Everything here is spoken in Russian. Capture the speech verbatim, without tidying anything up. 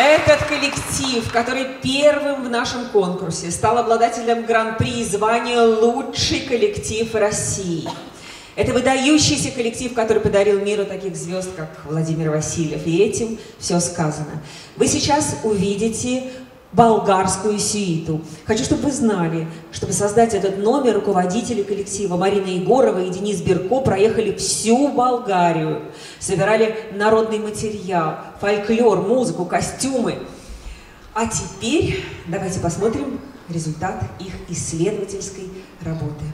Этот коллектив, который первым в нашем конкурсе стал обладателем гран-при звания «Лучший коллектив России». Это выдающийся коллектив, который подарил миру таких звезд, как Владимир Васильев. И этим все сказано. Вы сейчас увидите болгарскую сюиту. Хочу, чтобы вы знали, чтобы создать этот номер, руководители коллектива Марина Егорова и Денис Берко проехали всю Болгарию. Собирали народный материал, фольклор, музыку, костюмы. А теперь давайте посмотрим результат их исследовательской работы.